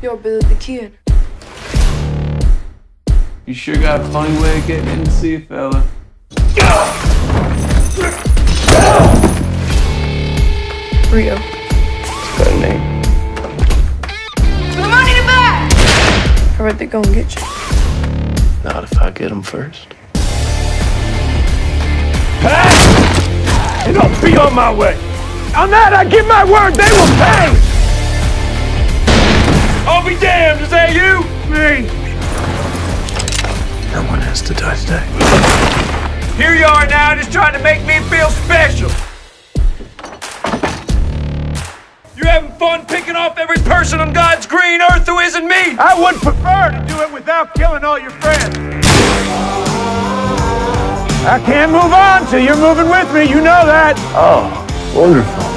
Yo, Billy the Kid. You sure got a funny way of getting in the sea, fella. Rio. It's a good name. For the money to buy! I bet they go and get you. Not if I get them first. Hey! They don't be on my way! On that, I give my word, they will pay! I'll be damned, is that you? Me! No one has to touch that. Here you are now, just trying to make me feel special! You're having fun picking off every person on God's green earth who isn't me! I would prefer to do it without killing all your friends! I can't move on till you're moving with me, you know that! Oh. Wonderful.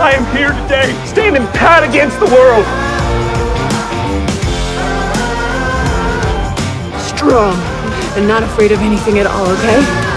I am here today, standing pat against the world. Strong and not afraid of anything at all, okay?